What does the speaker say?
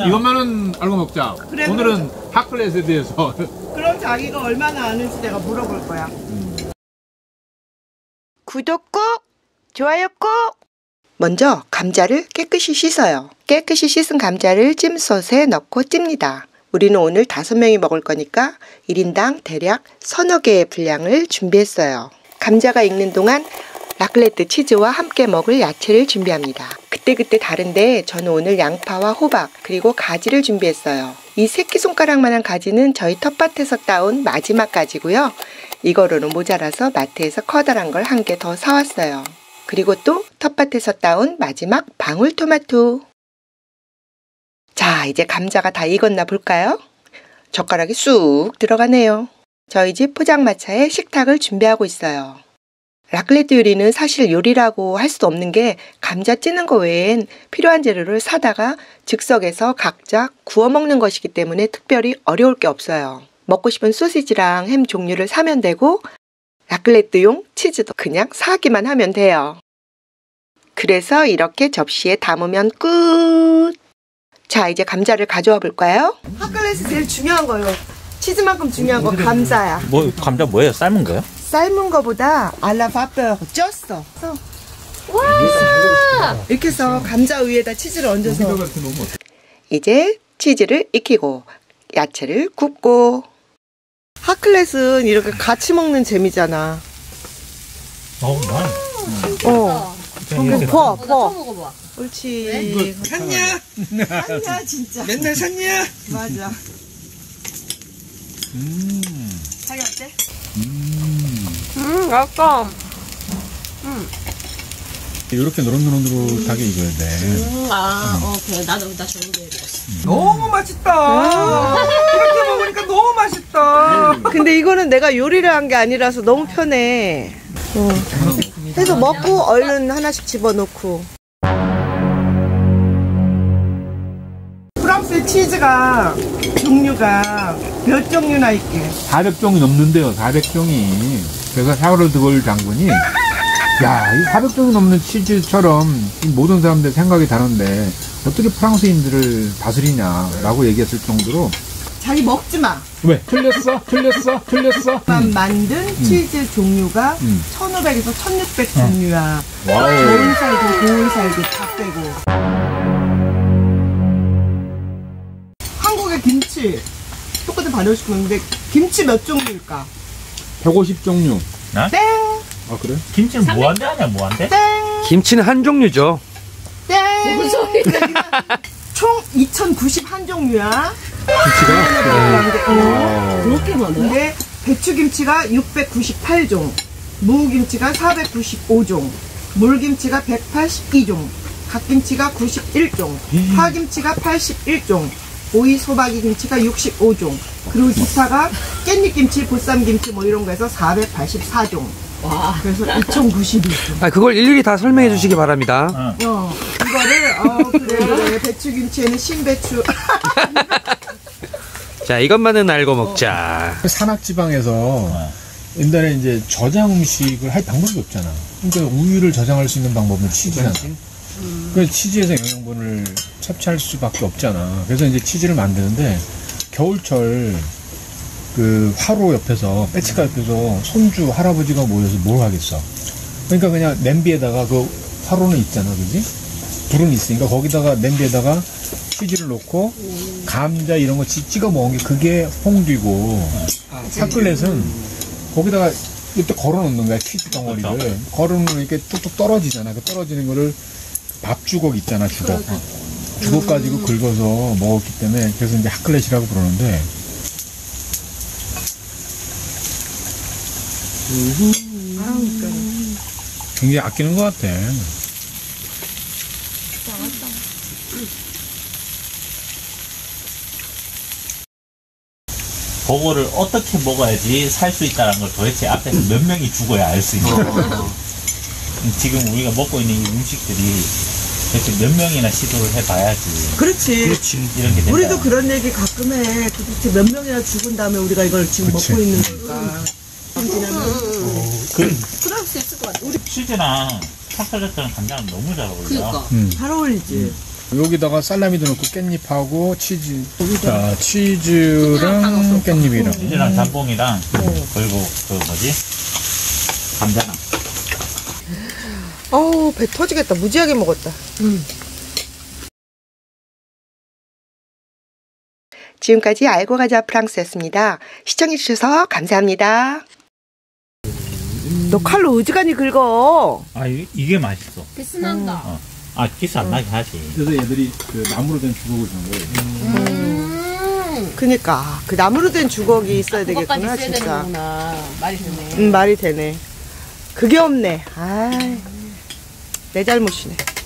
먹자. 이거면은 알고 먹자. 그래, 오늘은 라클렛에 대해서. 그럼 자기가 얼마나 아는지 내가 물어볼 거야. 구독 꼭! 좋아요 꼭! 먼저 감자를 깨끗이 씻어요. 깨끗이 씻은 감자를 찜솥에 넣고 찝니다. 우리는 오늘 5명이 먹을 거니까 1인당 대략 서너 개의 분량을 준비했어요. 감자가 익는 동안 라클렛 치즈와 함께 먹을 야채를 준비합니다. 그때그때 다른데 저는 오늘 양파와 호박 그리고 가지를 준비했어요. 이 새끼손가락만한 가지는 저희 텃밭에서 따온 마지막 가지고요. 이거로는 모자라서 마트에서 커다란 걸 한 개 더 사왔어요. 그리고 또 텃밭에서 따온 마지막 방울토마토. 자, 이제 감자가 다 익었나 볼까요? 젓가락이 쑥 들어가네요. 저희 집 포장마차에 식탁을 준비하고 있어요. 라클렛 요리는 사실 요리라고 할 수도 없는 게 감자 찌는 거 외엔 필요한 재료를 사다가 즉석에서 각자 구워 먹는 것이기 때문에 특별히 어려울 게 없어요. 먹고 싶은 소시지랑 햄 종류를 사면 되고 라클렛용 치즈도 그냥 사기만 하면 돼요. 그래서 이렇게 접시에 담으면 끝! 자, 이제 감자를 가져와 볼까요? 라클렛이 제일 중요한 거예요. 치즈만큼 중요한 건 감자야. 뭐 감자 뭐예요? 삶은 거요? 삶은 거보다 알라바페 쪘어. 와! 이렇게 해서 감자 위에다 치즈를 얹어서 이제 치즈를 익히고 야채를 굽고. 라클렛은 이렇게 같이 먹는 재미잖아. 퍼. 옳지. 샀냐 진짜. 맨날 샀냐. 맞아. 자기 어때? 약간 이렇게 노릇노릇하게 익어야 돼. 오케이. 나 좋은 게 익었어. 너무 맛있다. 이렇게 먹으니까 너무 맛있다. 근데 이거는 내가 요리를 한 게 아니라서 너무 편해. 해서 먹고 얼른 하나씩 집어넣고. 프랑스의 치즈가 종류가 몇 종류나 있게? 400종이 넘는데요. 400종이. 그래서 샤를 드골 장군이 야, 이 400종이 넘는 치즈처럼 모든 사람들 생각이 다른데 어떻게 프랑스인들을 다스리냐라고 얘기했을 정도로. 자기 먹지 마. 왜? 틀렸어. 만든 치즈 종류가 1,500에서 1,600 종류야. 좋은 살도 고운 살도 다 빼고. 한국의 김치 똑같이 발효시키고 있는데 김치 몇 종류일까? 150종류. 네? 땡. 아 그래? 김치는 무한대 아니야? 무한대? 땡. 김치는 한 종류죠. 땡. 무슨 소리야? 총 2,091 종류야. 김치가? 그렇게 많아요? 근데 배추김치가 698종, 무김치가 495종, 물김치가 182종, 갓김치가 91종, 파김치가 81종, 오이소박이김치가 65종, 그리고 기타가 깻잎김치, 보쌈김치 뭐 이런 거 해서 484종. 와, 그래서 2,091종. 아, 그걸 일일이 다 설명해 주시기 바랍니다. 이거를 그래. 배추김치에는 신배추. 자, 이것만은 알고 먹자. 산악지방에서 옛날에 이제 저장 음식을 할 방법이 없잖아. 그러니까 우유를 저장할 수 있는 방법은 치즈잖아. 그래서 치즈에서 영양분을 섭취할 수밖에 없잖아. 그래서 이제 치즈를 만드는데 겨울철 그 화로 옆에서 빼치카 옆에서 손주 할아버지가 모여서 뭘 하겠어. 그러니까 그냥 냄비에다가 그 화로는 있잖아, 그지? 불은 있으니까 거기다가 냄비에다가 치즈를 넣고 감자 이런 거 찍어 먹은 게 그게 홍두고, 라클렛은 거기다가 이때 걸어 놓는 거야. 치즈 덩어리를 걸어 놓으면 이렇게 뚝뚝 떨어지잖아. 그 떨어지는 거를 밥 주걱 있잖아, 주걱 가지고 긁어서 먹었기 때문에 그래서 이제 라클렛이라고 부르는데. 굉장히 아끼는 것 같아. 그거를 어떻게 먹어야지 살 수 있다는 걸 도대체 앞에서 몇 명이 죽어야 알 수 있는 거예요. 지금 우리가 먹고 있는 이 음식들이 도대체 몇 명이나 시도를 해봐야지. 그렇지. 이런 게 우리도 그런 얘기 가끔 해. 도대체 몇 명이나 죽은 다음에 우리가 이걸 지금 먹고 있는 거니까. 그럴 수 있을 것 같아. 우리 치즈랑 라클렛이랑 감자랑 너무 잘 어울려. 그러니까. 잘 어울리지. 여기다가 살라미도 넣고 깻잎하고 치즈. 자, 치즈랑 깻잎이랑. 치즈랑 단뽕이랑 그리고 그 뭐지? 감자랑. 어우, 배 터지겠다. 무지하게 먹었다. 지금까지 알고 가자 프랑스였습니다. 시청해주셔서 감사합니다. 너 칼로 어지간히 긁어. 아, 이게 맛있어. 비스난다. 아, 기스 안 나게 하지. 그래서 얘들이 그 나무로 된 주걱을 주는 거예요. 그니까 그 나무로 된 주걱이 있어야 되겠구나. 진짜 말이 되네. 말이 되네. 그게 없네. 아, 내 잘못이네.